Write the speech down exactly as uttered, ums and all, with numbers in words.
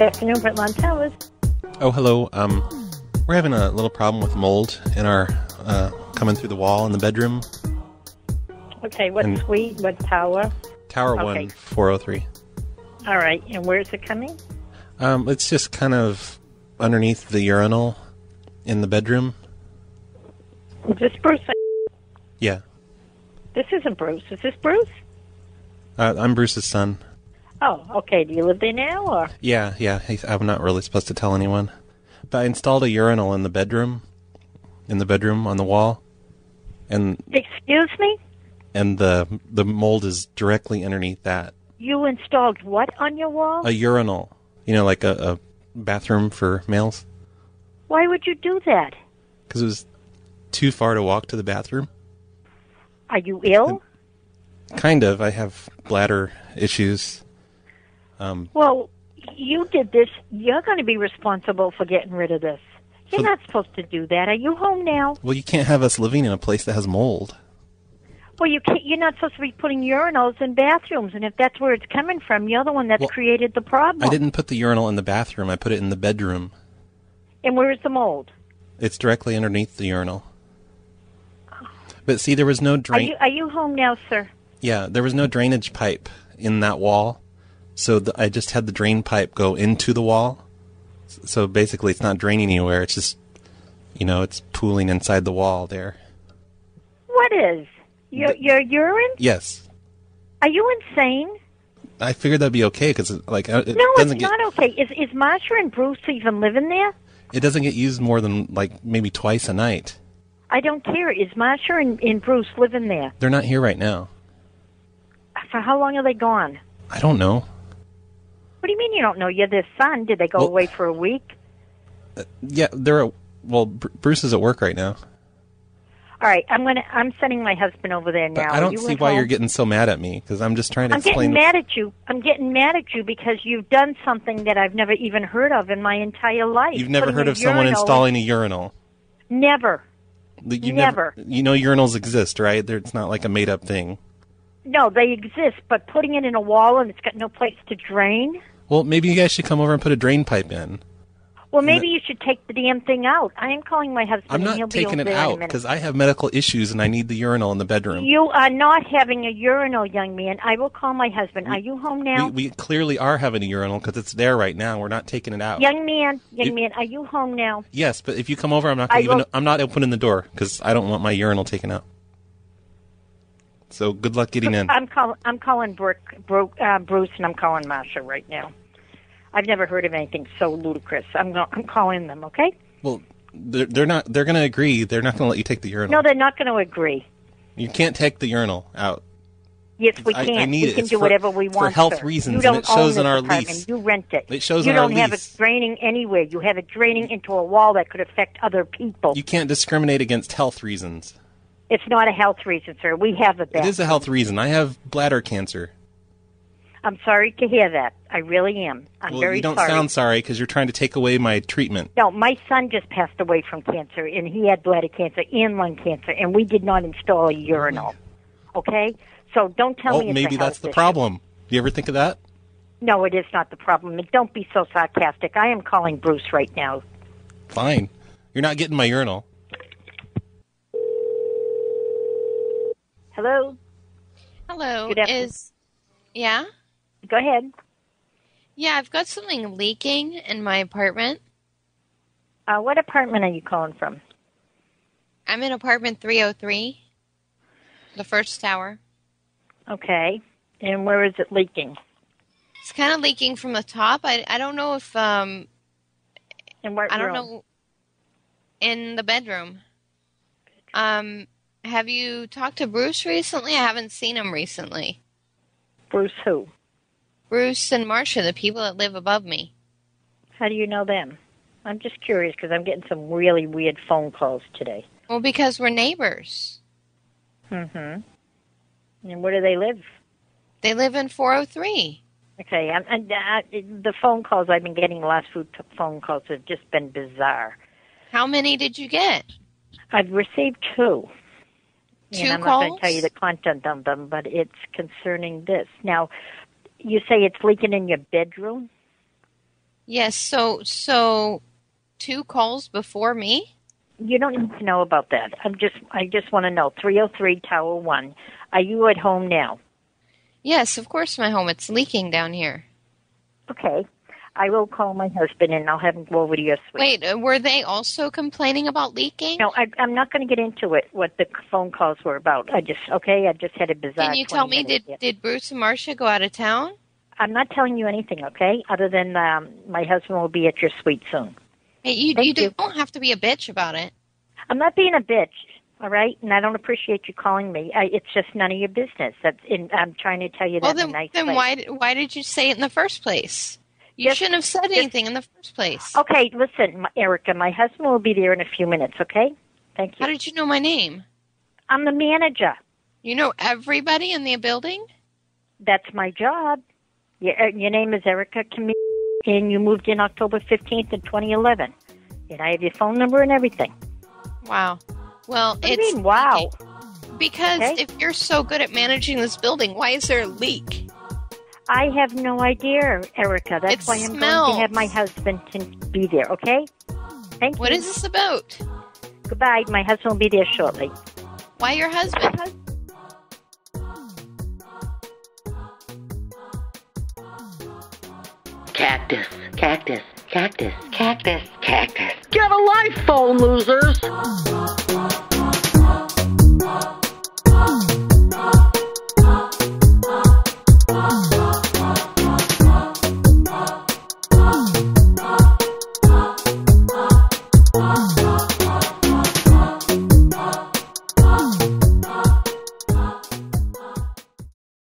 Good afternoon, Brentlon Towers. Oh, hello. Um, we're having a little problem with mold in our uh, coming through the wall in the bedroom. Okay, what and suite? What tower? Tower okay. one, four hundred three. All right, and where is it coming? Um, it's just kind of underneath the urinal in the bedroom. Is this Bruce? Yeah. This isn't Bruce. Is this Bruce? Uh, I'm Bruce's son. Oh, okay. Do you live there now, or? Yeah, yeah. I'm not really supposed to tell anyone. But I installed a urinal in the bedroom, in the bedroom on the wall, and. Excuse me? And the the mold is directly underneath that. You installed what on your wall? A urinal. You know, like a, a bathroom for males. Why would you do that? Because it was too far to walk to the bathroom. Are you ill? Kind of. I have bladder issues. Um, well, you did this. You're going to be responsible for getting rid of this. You're so, not supposed to do that. Are you home now? Well, you can't have us living in a place that has mold. Well, you can't, you're not supposed to be putting urinals in bathrooms, and if that's where it's coming from, you're the one that's well, created the problem. I didn't put the urinal in the bathroom. I put it in the bedroom. And where is the mold? It's directly underneath the urinal. But see, there was no drain. Are you, are you home now, sir? Yeah, there was no drainage pipe in that wall, so the, I just had the drain pipe go into the wall. So basically, it's not draining anywhere. It's just, you know, it's pooling inside the wall there. What is? Your, your urine? Yes. Are you insane? I figured that'd be okay because, like, it no, doesn't it's get... not okay. Is is Marsha and Bruce even living there? It doesn't get used more than like maybe twice a night. I don't care. Is Marsha and, and Bruce living there? They're not here right now. For how long are they gone? I don't know. What do you mean you don't know? You're their son. Did they go well, away for a week? Uh, yeah, they're. A, well, Br Bruce is at work right now. All right, I'm gonna. I'm sending my husband over there now. But I don't see why home? you're getting so mad at me because I'm just trying to I'm explain. I'm getting mad at you. I'm getting mad at you because you've done something that I've never even heard of in my entire life. You've never Putting heard of someone installing a urinal. Never. You never. never. You know urinals exist, right? They're, it's not like a made-up thing. No, they exist, but putting it in a wall and it's got no place to drain. Well, maybe you guys should come over and put a drain pipe in. Well, maybe you should take the damn thing out. I am calling my husband. I'm not and he'll taking be over it out because I have medical issues and I need the urinal in the bedroom. You are not having a urinal, young man. I will call my husband. We, are you home now? We, we clearly are having a urinal because it's there right now. We're not taking it out. Young man, young you, man, are you home now? Yes, but if you come over, I'm not gonna even. Will, I'm not opening the door because I don't want my urinal taken out. So good luck getting in. I'm calling. I'm calling Brooke, Brooke, uh, Bruce, and I'm calling Marsha right now. I've never heard of anything so ludicrous. I'm not, I'm calling them, okay? Well, they're, they're not. They're going to agree. They're not going to let you take the urinal. No, they're not going to agree. You can't take the urinal out. Yes, we can. I, I need we it. can it's do for, whatever we want. For health sir. reasons, you don't and it shows own in our lease. You rent it. It shows you in our lease. You don't have it draining anywhere. You have it draining into a wall that could affect other people. You can't discriminate against health reasons. It's not a health reason, sir. We have a bathroom. It is a health reason. I have bladder cancer. I'm sorry to hear that. I really am. I'm well, very sorry. You don't sorry. sound sorry because you're trying to take away my treatment. No, my son just passed away from cancer, and he had bladder cancer and lung cancer, and we did not install a urinal. Okay? So don't tell oh, me it's maybe that's the issue. problem. Do you ever think of that? No, it is not the problem. Don't be so sarcastic. I am calling Bruce right now. Fine. You're not getting my urinal. Hello? Hello. Good afternoon. Is... Yeah? Go ahead. Yeah, I've got something leaking in my apartment. Uh, what apartment are you calling from? I'm in apartment three oh three, the first tower. Okay. And where is it leaking? It's kind of leaking from the top. I, I don't know if... Um, in what room? I don't know. In the bedroom. Um, have you talked to Bruce recently? I haven't seen him recently. Bruce who? Bruce and Marsha, the people that live above me. How do you know them? I'm just curious because I'm getting some really weird phone calls today. Well, because we're neighbors. Mm-hmm. And where do they live? They live in four oh three. Okay. I'm, and, uh, the phone calls I've been getting, the last few phone calls have just been bizarre. How many did you get? I've received two. Two and I'm calls? not going to tell you the content of them, but it's concerning this. Now... You say it's leaking in your bedroom? Yes, so so two calls before me? You don't need to know about that. I'm just I just want to know. three oh three Tower one. Are you at home now? Yes, of course I'm at home. It's leaking down here. Okay. I will call my husband and I'll have him go over to your suite. Wait, were they also complaining about leaking? No, I, I'm not going to get into it, what the phone calls were about. I just, okay, I just had a bizarre Can you tell me, did, did Bruce and Marcia go out of town? I'm not telling you anything, okay, other than um, my husband will be at your suite soon. Hey, you, you, you don't have to be a bitch about it. I'm not being a bitch, all right, and I don't appreciate you calling me. I, it's just none of your business. That's in, I'm trying to tell you well, that then, in a nice then way. Why, why did you say it in the first place? You yes, shouldn't have said anything yes. in the first place. Okay, listen, Erica, my husband will be there in a few minutes, okay? Thank you. How did you know my name? I'm the manager. You know everybody in the building? That's my job. Your, your name is Erica Camille, and you moved in October fifteenth in twenty eleven. And I have your phone number and everything. Wow. Well, what it's... do you mean, wow? Because okay. if you're so good at managing this building, why is there a leak? I have no idea, Erica. That's it why I'm smells. going to have my husband to be there, okay? Thank you. What is this about? Goodbye. My husband will be there shortly. Why your husband? Cactus. Cactus. Cactus. Cactus. Cactus. Get a life, phone losers!